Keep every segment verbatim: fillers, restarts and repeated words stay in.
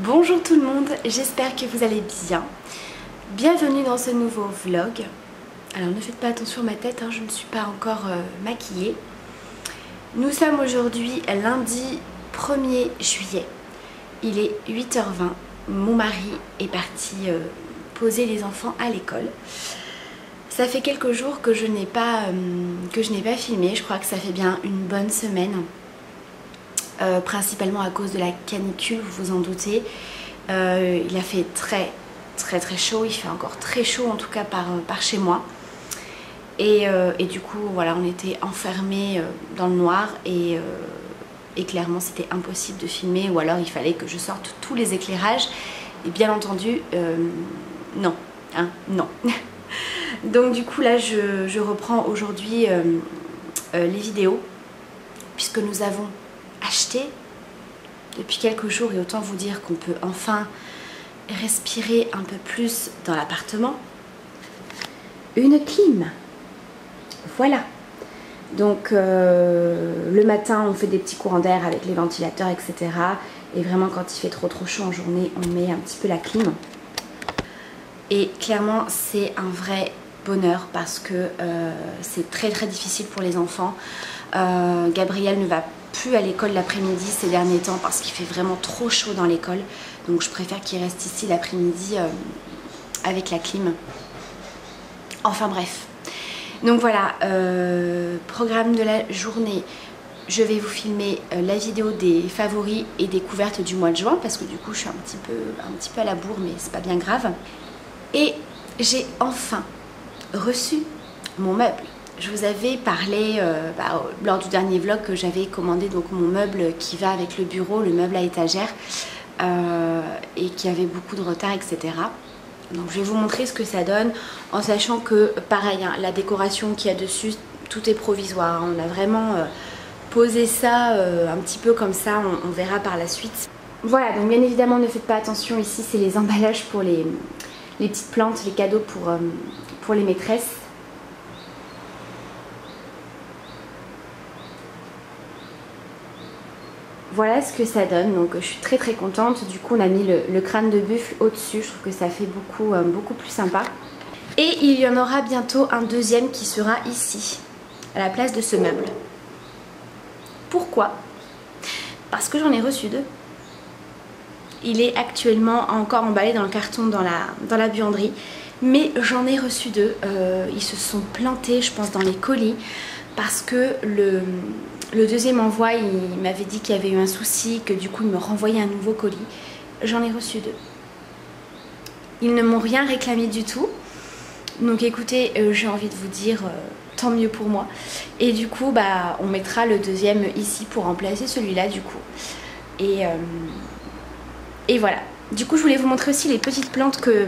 Bonjour tout le monde, j'espère que vous allez bien. Bienvenue dans ce nouveau vlog. Alors ne faites pas attention à ma tête, hein, je ne suis pas encore euh, maquillée. Nous sommes aujourd'hui lundi premier juillet. Il est huit heures vingt. Mon mari est parti euh, poser les enfants à l'école. Ça fait quelques jours que je n'ai pas, euh, que je n'ai pas filmé. Je crois que ça fait bien une bonne semaine. Euh, principalement à cause de la canicule, vous vous en doutez. Euh, il a fait très très très chaud, il fait encore très chaud en tout cas par, par chez moi. Et, euh, et du coup voilà, on était enfermés dans le noir et, euh, et clairement c'était impossible de filmer, ou alors il fallait que je sorte tous les éclairages. Et bien entendu, euh, non, hein, non. Donc du coup là je, je reprends aujourd'hui euh, euh, les vidéos, puisque nous avons acheté depuis quelques jours, et autant vous dire qu'on peut enfin respirer un peu plus dans l'appartement, une clim. Voilà, donc euh, le matin on fait des petits courants d'air avec les ventilateurs, etc. Et vraiment quand il fait trop trop chaud en journée, on met un petit peu la clim, et clairement c'est un vrai bonheur parce que euh, c'est très très difficile pour les enfants. euh, Gabriel ne va pas plus à l'école l'après-midi ces derniers temps parce qu'il fait vraiment trop chaud dans l'école, donc je préfère qu'il reste ici l'après-midi euh, avec la clim. Enfin bref, donc voilà, euh, programme de la journée. Je vais vous filmer euh, la vidéo des favoris et découvertes du mois de juin, parce que du coup je suis un petit peu, un petit peu à la bourre, mais c'est pas bien grave. Et j'ai enfin reçu mon meuble. Je vous avais parlé euh, bah, lors du dernier vlog que j'avais commandé donc mon meuble qui va avec le bureau, le meuble à étagère, euh, et qui avait beaucoup de retard, et cetera. Donc je vais vous montrer ce que ça donne, en sachant que pareil, hein, la décoration qu'il y a dessus, tout est provisoire. On a vraiment euh, posé ça euh, un petit peu comme ça, on, on verra par la suite. Voilà, donc bien évidemment ne faites pas attention ici, c'est les emballages pour les, les petites plantes, les cadeaux pour, euh, pour les maîtresses. Voilà ce que ça donne, donc je suis très très contente. Du coup on a mis le, le crâne de buffle au-dessus, je trouve que ça fait beaucoup, euh, beaucoup plus sympa. Et il y en aura bientôt un deuxième qui sera ici, à la place de ce meuble. Pourquoi? Parce que j'en ai reçu deux. Il est actuellement encore emballé dans le carton dans la, dans la buanderie, mais j'en ai reçu deux. Euh, ils se sont plantés je pense dans les colis, parce que le... Le deuxième envoi, il m'avait dit qu'il y avait eu un souci, que du coup il me renvoyait un nouveau colis. J'en ai reçu deux. Ils ne m'ont rien réclamé du tout. Donc écoutez, euh, j'ai envie de vous dire, euh, tant mieux pour moi. Et du coup, bah, on mettra le deuxième ici pour remplacer celui-là du coup. Et, euh, et voilà. Du coup, je voulais vous montrer aussi les petites plantes que,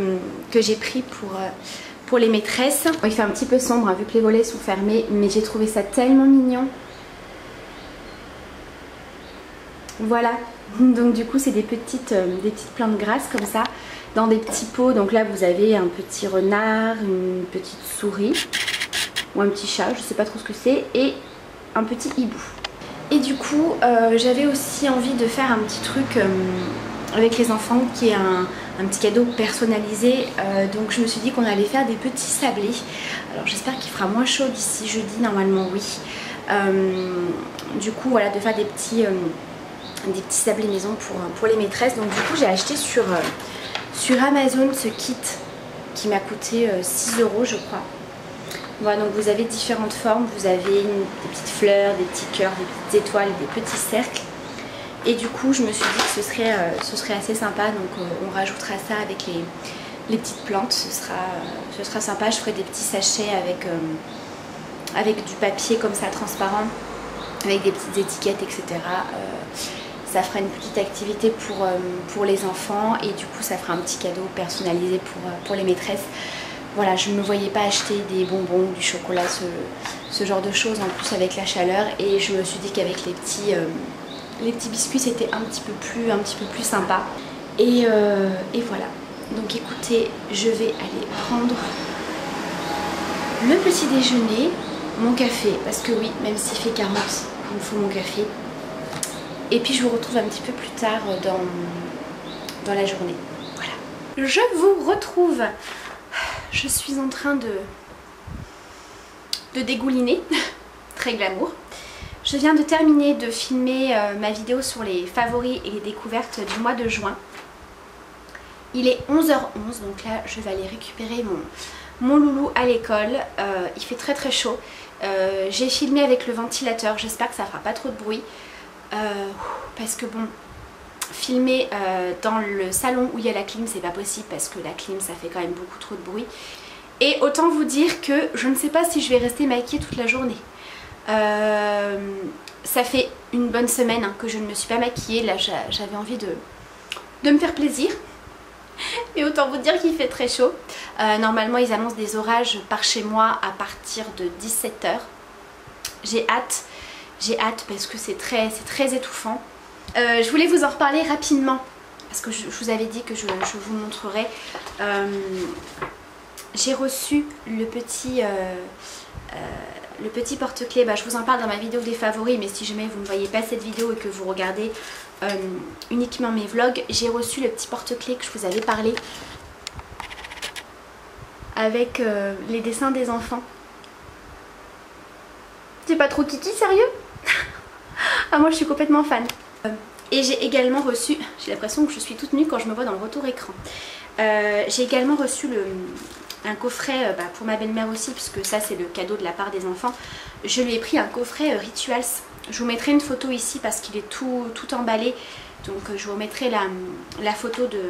que j'ai prises pour... Euh, pour les maîtresses. Il fait un petit peu sombre, hein, vu que les volets sont fermés, mais j'ai trouvé ça tellement mignon. Voilà, donc du coup c'est des petites, euh, des petites plantes grasses comme ça, dans des petits pots. Donc là vous avez un petit renard, une petite souris, ou un petit chat, je sais pas trop ce que c'est, et un petit hibou. Et du coup euh, j'avais aussi envie de faire un petit truc euh, avec les enfants, qui est un, un petit cadeau personnalisé. Euh, donc je me suis dit qu'on allait faire des petits sablés. Alors j'espère qu'il fera moins chaud d'ici jeudi, normalement oui. Euh, du coup voilà, de faire des petits... Euh, des petits sablés maison pour, pour les maîtresses. Donc du coup j'ai acheté sur, euh, sur Amazon ce kit qui m'a coûté euh, six euros je crois. Voilà, donc vous avez différentes formes, vous avez une, des petites fleurs, des petits cœurs, des petites étoiles, des petits cercles, et du coup je me suis dit que ce serait, euh, ce serait assez sympa. Donc on, on rajoutera ça avec les, les petites plantes, ce sera, euh, ce sera sympa. Je ferai des petits sachets avec, euh, avec du papier comme ça transparent, avec des petites étiquettes, et cetera. Euh, Ça fera une petite activité pour, euh, pour les enfants, et du coup ça fera un petit cadeau personnalisé pour, euh, pour les maîtresses. Voilà, je ne me voyais pas acheter des bonbons, du chocolat, ce, ce genre de choses, en plus avec la chaleur, et je me suis dit qu'avec les petits, euh, les petits biscuits c'était un petit peu plus, un petit peu plus sympa. Et, euh, et voilà, donc écoutez, je vais aller prendre le petit déjeuner, mon café, parce que oui, même s'il fait quarante, il me faut mon café. Et puis je vous retrouve un petit peu plus tard dans, dans la journée. Voilà. Je vous retrouve. Je suis en train de, de dégouliner. Très glamour. Je viens de terminer de filmer euh, ma vidéo sur les favoris et les découvertes du mois de juin. Il est onze heures onze, donc là je vais aller récupérer mon, mon loulou à l'école. Euh, il fait très très chaud. Euh, j'ai filmé avec le ventilateur, j'espère que ça fera pas trop de bruit. Euh, parce que bon, filmer euh, dans le salon où il y a la clim, c'est pas possible parce que la clim ça fait quand même beaucoup trop de bruit. Et autant vous dire que je ne sais pas si je vais rester maquillée toute la journée. Euh, ça fait une bonne semaine hein, que je ne me suis pas maquillée. Là j'avais envie de, de me faire plaisir. Mais autant vous dire qu'il fait très chaud. Euh, normalement ils annoncent des orages par chez moi à partir de dix-sept heures. J'ai hâte, j'ai hâte parce que c'est très, c'est très étouffant. Euh, je voulais vous en reparler rapidement parce que je, je vous avais dit que je, je vous montrerai. Euh, j'ai reçu le petit... Euh, euh, Le petit porte-clés, bah, je vous en parle dans ma vidéo des favoris, mais si jamais vous ne voyez pas cette vidéo et que vous regardez euh, uniquement mes vlogs, j'ai reçu le petit porte-clés que je vous avais parlé avec euh, les dessins des enfants. C'est pas trop kiki, sérieux? Ah, moi je suis complètement fan. Et j'ai également reçu, j'ai l'impression que je suis toute nue quand je me vois dans le retour écran. Euh, j'ai également reçu le... un coffret bah, pour ma belle-mère aussi, puisque ça c'est le cadeau de la part des enfants. Je lui ai pris un coffret euh, Rituals. Je vous mettrai une photo ici parce qu'il est tout, tout emballé. Donc euh, je vous mettrai la, la photo de,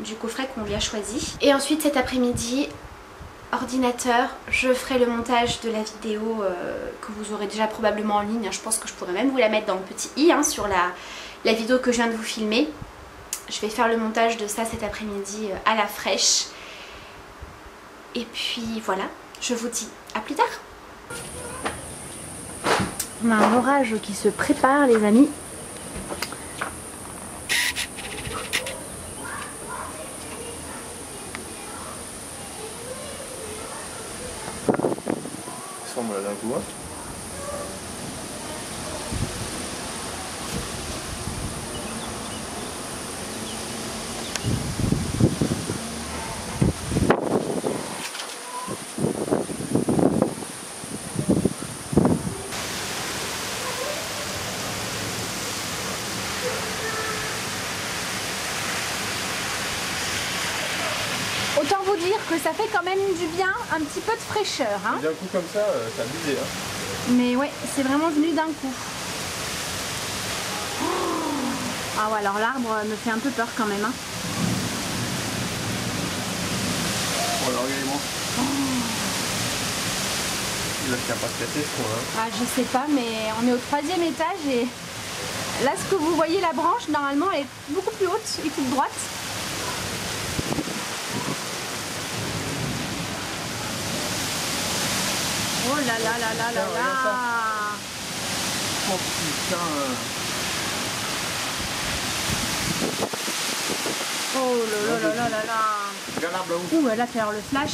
du coffret qu'on lui a choisi. Et ensuite cet après-midi, ordinateur, je ferai le montage de la vidéo euh, que vous aurez déjà probablement en ligne. Je pense que je pourrais même vous la mettre dans le petit i hein, sur la, la vidéo que je viens de vous filmer. Je vais faire le montage de ça cet après-midi euh, à la fraîche. Et puis voilà, je vous dis à plus tard. On a un orage qui se prépare les amis. Ça semble là d'un coup. Hein. Que ça fait quand même du bien, un petit peu de fraîcheur. Hein. D'un coup comme ça, euh, ça abusé. Hein. Mais ouais, c'est vraiment venu d'un coup. Oh. Ah ouais, alors l'arbre me fait un peu peur quand même. Hein. Oh là, regardez-moi. Oh. Il va pas se casser, je crois. Hein. Ah, je sais pas, mais on est au troisième étage et là, ce que vous voyez, la branche, normalement, elle est beaucoup plus haute et toute droite. Oh là là là là là là! Oh putain! Oh là là là là là! Ouh, elle a fait le flash!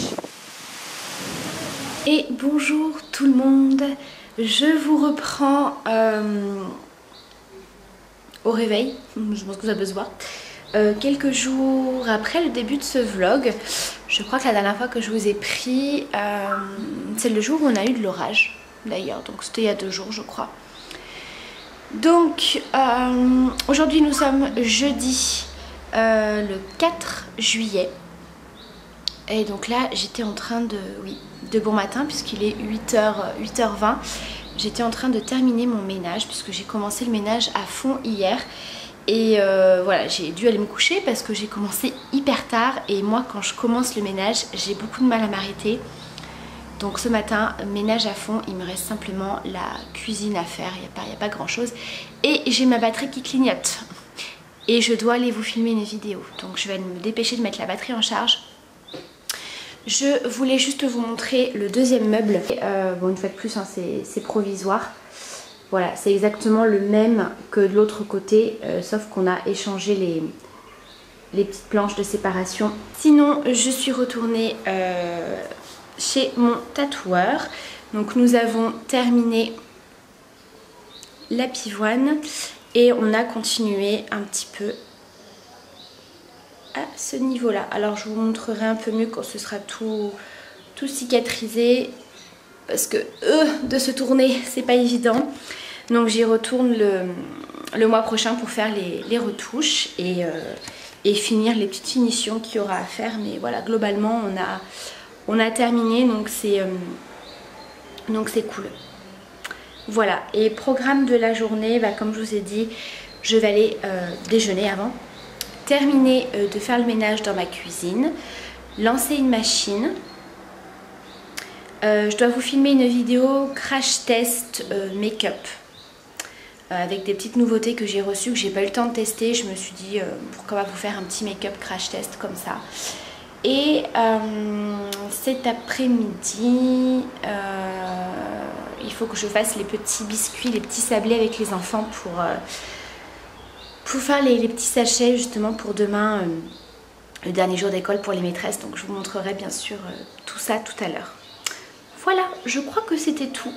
Et bonjour tout le monde! Je vous reprends euh, au réveil, je pense que ça peut se voir. Euh, quelques jours après le début de ce vlog, je crois que la dernière fois que je vous ai pris, euh, c'est le jour où on a eu de l'orage d'ailleurs, donc c'était il y a deux jours je crois. Donc euh, aujourd'hui nous sommes jeudi euh, le quatre juillet et donc là j'étais en train de, oui, de bon matin puisqu'il est huit heures vingt, j'étais en train de terminer mon ménage puisque j'ai commencé le ménage à fond hier. Et euh, voilà, j'ai dû aller me coucher parce que j'ai commencé hyper tard et moi quand je commence le ménage, j'ai beaucoup de mal à m'arrêter. Donc ce matin, ménage à fond, il me reste simplement la cuisine à faire, il n'y a pas, il n'y a pas grand chose. Et j'ai ma batterie qui clignote et je dois aller vous filmer une vidéo. Donc je vais me dépêcher de mettre la batterie en charge. Je voulais juste vous montrer le deuxième meuble. Et euh, bon, une fois de plus, hein, c'est provisoire. Voilà, c'est exactement le même que de l'autre côté, euh, sauf qu'on a échangé les, les petites planches de séparation. Sinon, je suis retournée euh, chez mon tatoueur. Donc nous avons terminé la pivoine et on a continué un petit peu à ce niveau-là. Alors je vous montrerai un peu mieux quand ce sera tout, tout cicatrisé, parce que euh, de se tourner, c'est pas évident. Donc j'y retourne le, le mois prochain pour faire les, les retouches et, euh, et finir les petites finitions qu'il y aura à faire. Mais voilà, globalement on a, on a terminé, donc c'est euh, donc c'est cool. Voilà, et programme de la journée, bah, comme je vous ai dit, je vais aller euh, déjeuner avant, terminer euh, de faire le ménage dans ma cuisine, lancer une machine. Euh, je dois vous filmer une vidéo crash test euh, make-up euh, avec des petites nouveautés que j'ai reçues, que j'ai pas eu le temps de tester. Je me suis dit euh, pourquoi pas vous faire un petit make-up crash test comme ça. Et euh, cet après-midi euh, il faut que je fasse les petits biscuits, les petits sablés avec les enfants pour, euh, pour faire les, les petits sachets justement pour demain, euh, le dernier jour d'école pour les maîtresses. Donc je vous montrerai bien sûr euh, tout ça tout à l'heure. Voilà, je crois que c'était tout.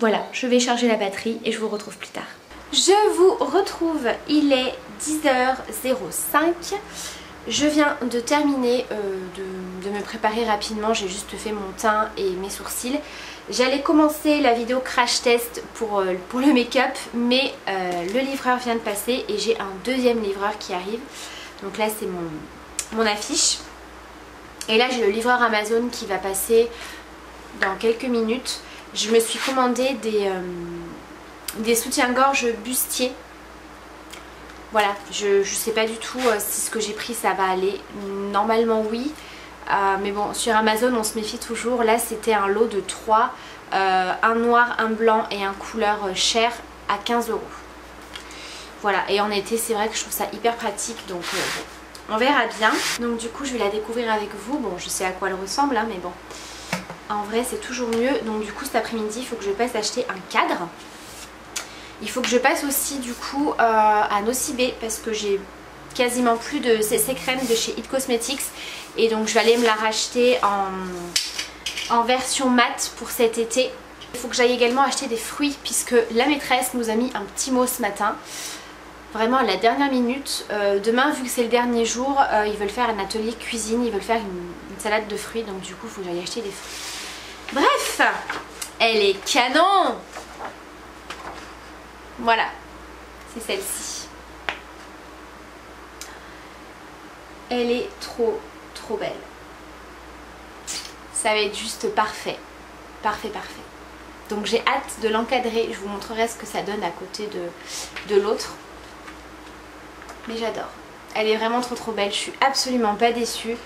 Voilà, je vais charger la batterie et je vous retrouve plus tard. Je vous retrouve, il est dix heures zéro cinq. Je viens de terminer euh, de, de me préparer rapidement. J'ai juste fait mon teint et mes sourcils. J'allais commencer la vidéo crash test pour, euh, pour le make-up, mais euh, le livreur vient de passer et j'ai un deuxième livreur qui arrive. Donc là, c'est mon, mon affiche. Et là, j'ai le livreur Amazon qui va passer dans quelques minutes. Je me suis commandé des, euh, des soutiens-gorge bustiers. Voilà, je ne sais pas du tout euh, si ce que j'ai pris ça va aller. Normalement oui, euh, mais bon, sur Amazon on se méfie toujours. Là c'était un lot de trois, euh, un noir, un blanc et un couleur euh, chair à quinze euros. Voilà, et en été c'est vrai que je trouve ça hyper pratique, donc euh, bon, on verra bien. Donc du coup je vais la découvrir avec vous. Bon, je sais à quoi elle ressemble hein, mais bon, en vrai c'est toujours mieux. Donc du coup cet après-midi il faut que je passe acheter un cadre. Il faut que je passe aussi du coup euh, à Nocibé parce que j'ai quasiment plus de ces crèmes de chez It Cosmetics. Et donc je vais aller me la racheter en, en version mat pour cet été. Il faut que j'aille également acheter des fruits puisque la maîtresse nous a mis un petit mot ce matin. Vraiment à la dernière minute. Euh, demain vu que c'est le dernier jour, euh, ils veulent faire un atelier cuisine. Ils veulent faire une, une salade de fruits. Donc du coup il faut que j'aille acheter des fruits. Bref, elle est canon! Voilà, c'est celle-ci. Elle est trop, trop belle. Ça va être juste parfait. Parfait, parfait. Donc j'ai hâte de l'encadrer. Je vous montrerai ce que ça donne à côté de, de l'autre. Mais j'adore. Elle est vraiment trop, trop belle. Je suis absolument pas déçue.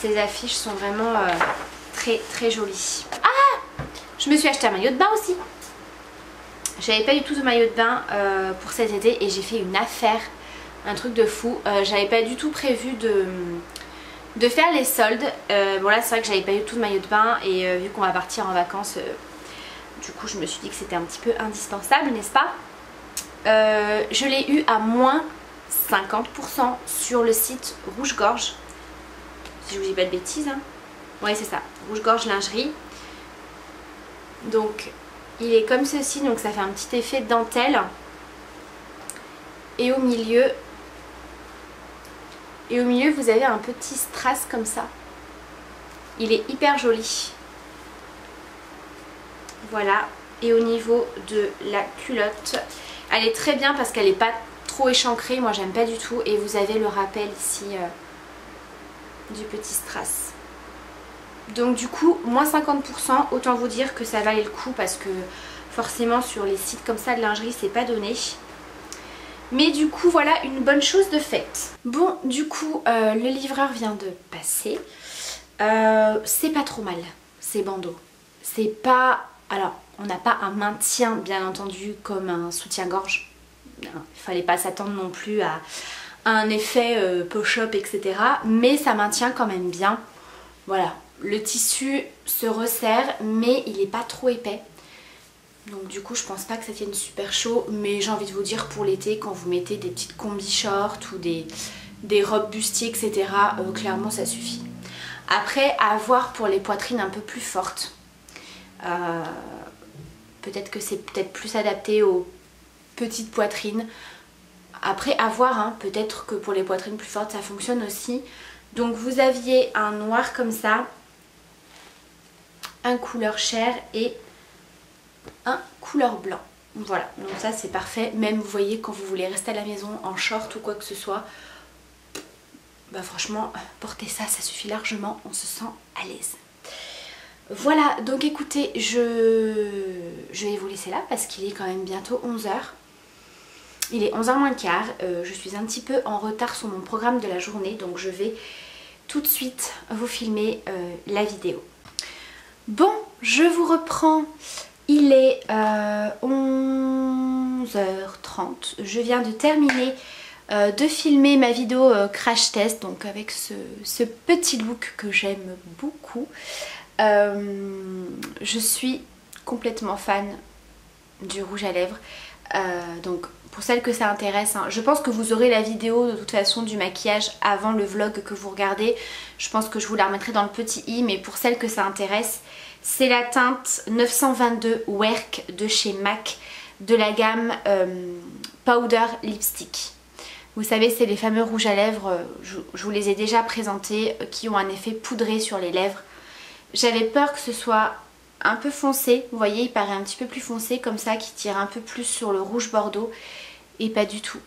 Ces affiches sont vraiment euh, très, très jolies. Ah! Je me suis acheté un maillot de bain aussi. J'avais pas du tout de maillot de bain euh, pour cet été et j'ai fait une affaire, un truc de fou. Euh, j'avais pas du tout prévu de, de faire les soldes. Euh, bon là c'est vrai que j'avais pas du tout de maillot de bain et euh, vu qu'on va partir en vacances, euh, du coup je me suis dit que c'était un petit peu indispensable, n'est-ce pas? euh, Je l'ai eu à moins cinquante pour cent sur le site Rouge Gorge. Si je vous dis pas de bêtises, hein. Ouais c'est ça, Rouge Gorge lingerie. Donc... il est comme ceci, donc ça fait un petit effet dentelle. Et au milieu, et au milieu vous avez un petit strass comme ça. Il est hyper joli. Voilà. Et au niveau de la culotte, elle est très bien parce qu'elle n'est pas trop échancrée. Moi j'aime pas du tout. Et vous avez le rappel ici euh, du petit strass. Donc du coup, moins cinquante pour cent, autant vous dire que ça valait le coup parce que forcément sur les sites comme ça de lingerie, c'est pas donné. Mais du coup, voilà une bonne chose de faite. Bon, du coup, euh, le livreur vient de passer. Euh, c'est pas trop mal, ces bandeaux. C'est pas... alors, on n'a pas un maintien, bien entendu, comme un soutien-gorge. Il fallait pas s'attendre non plus à un effet euh, push-up, et cetera. Mais ça maintient quand même bien. Voilà. Le tissu se resserre mais il n'est pas trop épais. Donc du coup je pense pas que ça tienne super chaud. Mais j'ai envie de vous dire pour l'été quand vous mettez des petites combi shorts ou des, des robes bustiers et cetera. Euh, clairement ça suffit. Après à voir pour les poitrines un peu plus fortes. Euh, peut-être que c'est peut-être plus adapté aux petites poitrines. Après, à voir, hein, peut-être que pour les poitrines plus fortes ça fonctionne aussi. Donc vous aviez un noir comme ça, un couleur chair et un couleur blanc. Voilà, donc ça c'est parfait. Même vous voyez, quand vous voulez rester à la maison en short ou quoi que ce soit, bah franchement, porter ça, ça suffit largement, on se sent à l'aise. Voilà, donc écoutez, je, je vais vous laisser là parce qu'il est quand même bientôt onze heures. Il est onze heures moins le quart, euh, je suis un petit peu en retard sur mon programme de la journée, donc je vais tout de suite vous filmer euh, la vidéo. Bon, je vous reprends, il est euh, onze heures trente, je viens de terminer euh, de filmer ma vidéo euh, crash test, donc avec ce, ce petit look que j'aime beaucoup. Euh, je suis complètement fan du rouge à lèvres, euh, donc pour celles que ça intéresse, hein, je pense que vous aurez la vidéo de toute façon du maquillage avant le vlog que vous regardez, je pense que je vous la remettrai dans le petit i, mais pour celles que ça intéresse, c'est la teinte neuf cent vingt-deux Werk de chez M A C de la gamme euh, Powder Lipstick. Vous savez, c'est les fameux rouges à lèvres, je, je vous les ai déjà présentés, qui ont un effet poudré sur les lèvres. J'avais peur que ce soit un peu foncé, vous voyez, il paraît un petit peu plus foncé comme ça, qui tire un peu plus sur le rouge bordeaux, et pas du tout.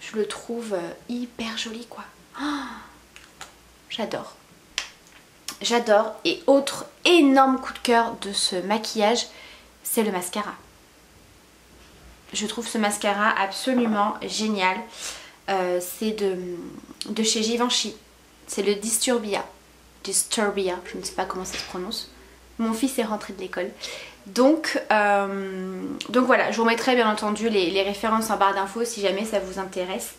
Je le trouve hyper joli quoi. Oh, j'adore, j'adore. Et autre énorme coup de cœur de ce maquillage, c'est le mascara. Je trouve ce mascara absolument génial. Euh, c'est de, de chez Givenchy, c'est le Disturbia. Disturbia, je ne sais pas comment ça se prononce. Mon fils est rentré de l'école. Donc, euh, donc voilà, je vous mettrai bien entendu les, les références en barre d'infos si jamais ça vous intéresse.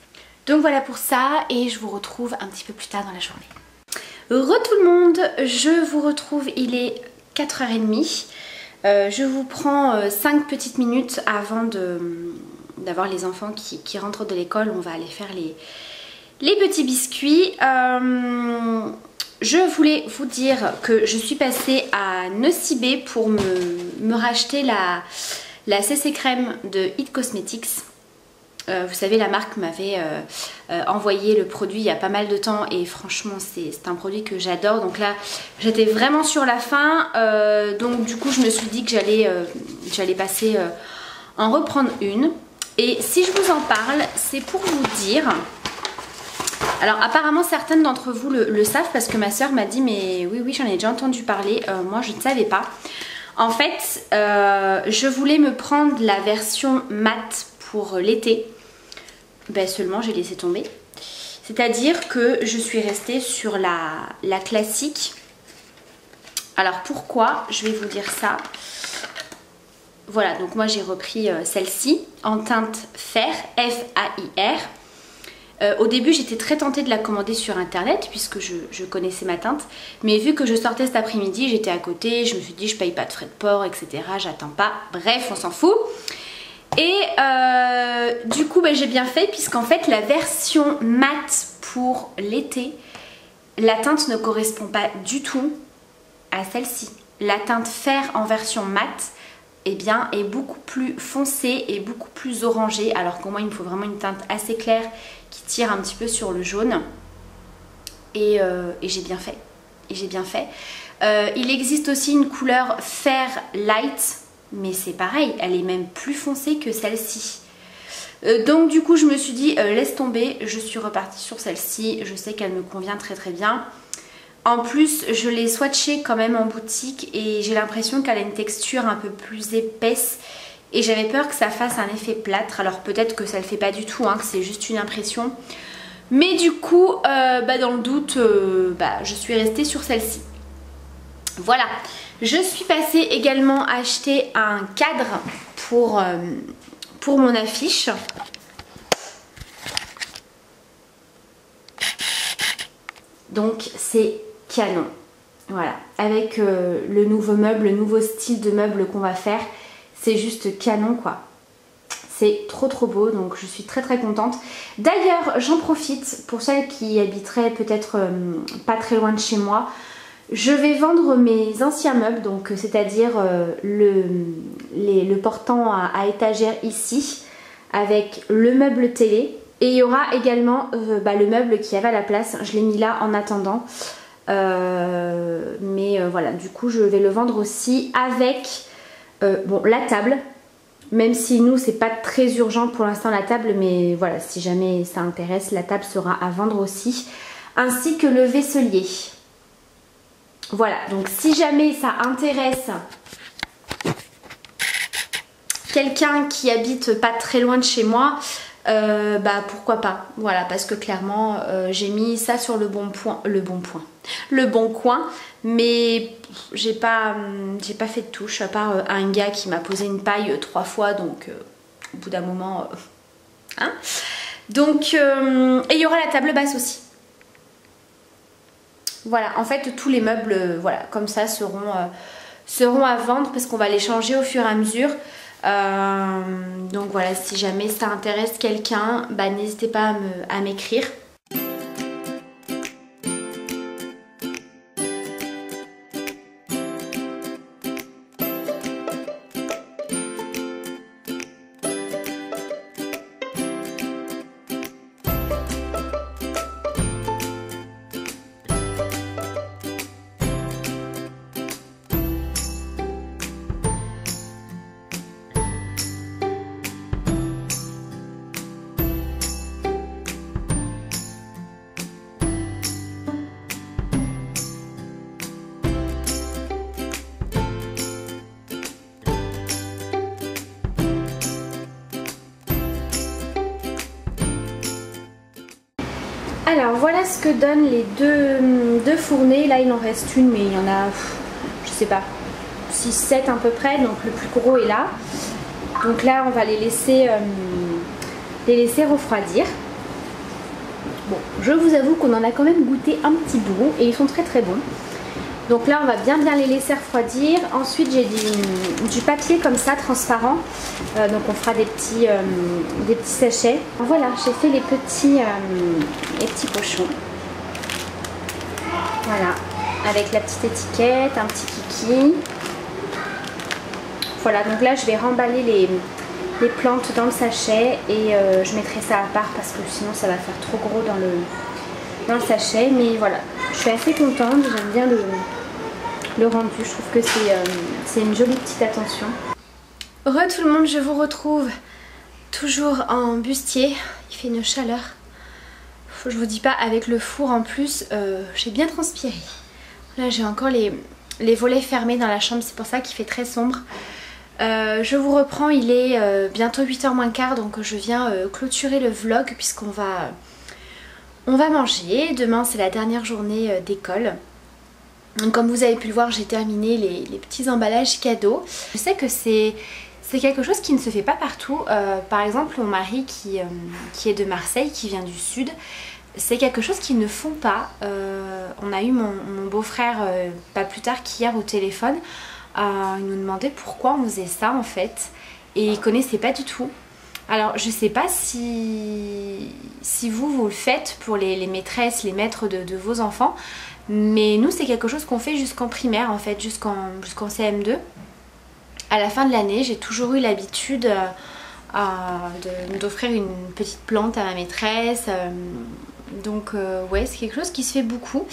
Donc voilà pour ça, et je vous retrouve un petit peu plus tard dans la journée. Re tout le monde, je vous retrouve, il est quatre heures trente. Euh, je vous prends euh, cinq petites minutes avant d'avoir les enfants qui, qui rentrent de l'école. On va aller faire les, les petits biscuits. Euh, Je voulais vous dire que je suis passée à Nocibé pour me, me racheter la, la C C crème de It Cosmetics. Euh, vous savez, la marque m'avait euh, euh, envoyé le produit il y a pas mal de temps et franchement c'est un produit que j'adore. Donc là j'étais vraiment sur la fin, euh, donc du coup je me suis dit que j'allais euh, j'allais passer euh, en reprendre une. Et si je vous en parle, c'est pour vous dire... Alors apparemment certaines d'entre vous le, le savent parce que ma soeur m'a dit mais oui oui j'en ai déjà entendu parler, euh, moi je ne savais pas. En fait euh, je voulais me prendre la version mat pour l'été, ben seulement j'ai laissé tomber. C'est à dire que je suis restée sur la, la classique. Alors pourquoi, je vais vous dire ça. Voilà, donc moi j'ai repris celle-ci en teinte fer, F A I R. Euh, au début j'étais très tentée de la commander sur internet puisque je, je connaissais ma teinte, mais vu que je sortais cet après-midi, j'étais à côté, je me suis dit je paye pas de frais de port, et cetera. J'attends pas, bref on s'en fout. Et euh, du coup bah, j'ai bien fait puisqu'en fait la version mat pour l'été, la teinte ne correspond pas du tout à celle-ci. La teinte fer en version mat, eh bien, est beaucoup plus foncée et beaucoup plus orangée, alors qu'au moins il me faut vraiment une teinte assez claire qui tire un petit peu sur le jaune. Et, euh, et j'ai bien fait, et j'ai bien fait. Euh, il existe aussi une couleur Fair Light, mais c'est pareil, elle est même plus foncée que celle-ci. Euh, donc du coup je me suis dit euh, laisse tomber, je suis repartie sur celle-ci, je sais qu'elle me convient très très bien. En plus, je l'ai swatchée quand même en boutique et j'ai l'impression qu'elle a une texture un peu plus épaisse et j'avais peur que ça fasse un effet plâtre. Alors peut-être que ça le fait pas du tout, hein, que c'est juste une impression. Mais du coup, euh, bah dans le doute, euh, bah, je suis restée sur celle-ci. Voilà, je suis passée également acheter un cadre pour, euh, pour mon affiche. Donc c'est... canon. Voilà, avec euh, le nouveau meuble, le nouveau style de meuble qu'on va faire, c'est juste canon quoi. C'est trop trop beau, donc je suis très très contente. D'ailleurs, j'en profite pour celles qui habiteraient peut-être euh, pas très loin de chez moi. Je vais vendre mes anciens meubles, donc c'est-à-dire euh, le, le portant à, à étagère ici, avec le meuble télé. Et il y aura également euh, bah, le meuble qu'il y avait à la place. Je l'ai mis là en attendant. Euh, mais euh, voilà, du coup je vais le vendre aussi avec euh, bon, la table. Même si nous c'est pas très urgent pour l'instant la table, mais voilà, si jamais ça intéresse, la table sera à vendre aussi. Ainsi que le vaisselier. Voilà, donc si jamais ça intéresse quelqu'un qui habite pas très loin de chez moi, euh, bah pourquoi pas. Voilà, parce que clairement euh, j'ai mis ça sur le bon point, le bon point, le bon coin, mais j'ai pas, j'ai pas fait de touche à part euh, un gars qui m'a posé une paille trois fois, donc euh, au bout d'un moment, euh, hein. Donc euh, et il y aura la table basse aussi. Voilà, en fait tous les meubles voilà, comme ça seront, euh, seront à vendre parce qu'on va les changer au fur et à mesure. Euh, donc voilà, si jamais ça intéresse quelqu'un, bah, n'hésitez pas à m'écrire. Alors voilà ce que donnent les deux, deux fournées. Là il en reste une, mais il y en a, je sais pas, six sept à peu près. Donc le plus gros est là. Donc là on va les laisser, euh, les laisser refroidir. Bon, je vous avoue qu'on en a quand même goûté un petit bout et ils sont très très bons. Donc là on va bien bien les laisser refroidir. Ensuite j'ai du, du papier comme ça transparent. Euh, donc on fera des petits, euh, des petits sachets. Voilà, j'ai fait les petits, euh, les petits pochons. Voilà, avec la petite étiquette, un petit kiki. Voilà, donc là je vais remballer les, les plantes dans le sachet et euh, je mettrai ça à part parce que sinon ça va faire trop gros dans le, dans le sachet. Mais voilà, je suis assez contente, j'aime bien le, le rendu, je trouve que c'est euh, c'est une jolie petite attention. Re tout le monde, je vous retrouve toujours en bustier, il fait une chaleur. Je vous dis pas, avec le four en plus, euh, j'ai bien transpiré. Là j'ai encore les, les volets fermés dans la chambre, c'est pour ça qu'il fait très sombre. Euh, je vous reprends, il est euh, bientôt huit heures moins quart, donc je viens euh, clôturer le vlog puisqu'on va... On va manger, demain c'est la dernière journée d'école. Comme vous avez pu le voir, j'ai terminé les, les petits emballages cadeaux. Je sais que c'est quelque chose qui ne se fait pas partout. Euh, par exemple, mon mari qui, euh, qui est de Marseille, qui vient du sud, c'est quelque chose qu'ils ne font pas. Euh, on a eu mon, mon beau-frère euh, pas plus tard qu'hier au téléphone. Euh, il nous demandait pourquoi on faisait ça en fait. Et il ne connaissait pas du tout. Alors je sais pas si, si vous, vous le faites pour les, les maîtresses, les maîtres de, de vos enfants, mais nous c'est quelque chose qu'on fait jusqu'en primaire en fait, jusqu'en jusqu'en C M deux. À la fin de l'année, j'ai toujours eu l'habitude euh, euh, d'offrir une petite plante à ma maîtresse, euh, donc euh, ouais, c'est quelque chose qui se fait beaucoup.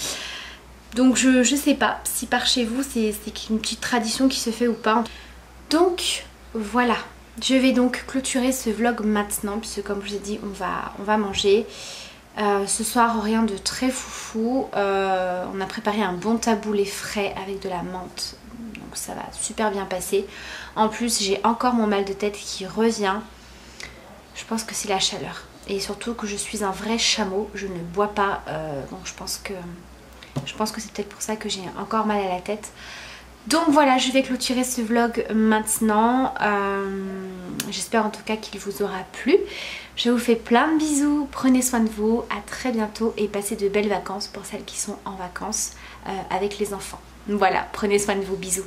Donc je, je sais pas si par chez vous c'est une petite tradition qui se fait ou pas. Donc voilà. Je vais donc clôturer ce vlog maintenant puisque comme je vous ai dit, on va, on va manger. Euh, ce soir, rien de très foufou. Euh, on a préparé un bon taboulé frais avec de la menthe. Donc ça va super bien passer. En plus, j'ai encore mon mal de tête qui revient. Je pense que c'est la chaleur. Et surtout que je suis un vrai chameau. Je ne bois pas. Euh, donc je pense que, je pense que c'est peut-être pour ça que j'ai encore mal à la tête. Donc voilà, je vais clôturer ce vlog maintenant. Euh, J'espère en tout cas qu'il vous aura plu. Je vous fais plein de bisous, prenez soin de vous, à très bientôt et passez de belles vacances pour celles qui sont en vacances euh, avec les enfants. Voilà, prenez soin de vous, bisous.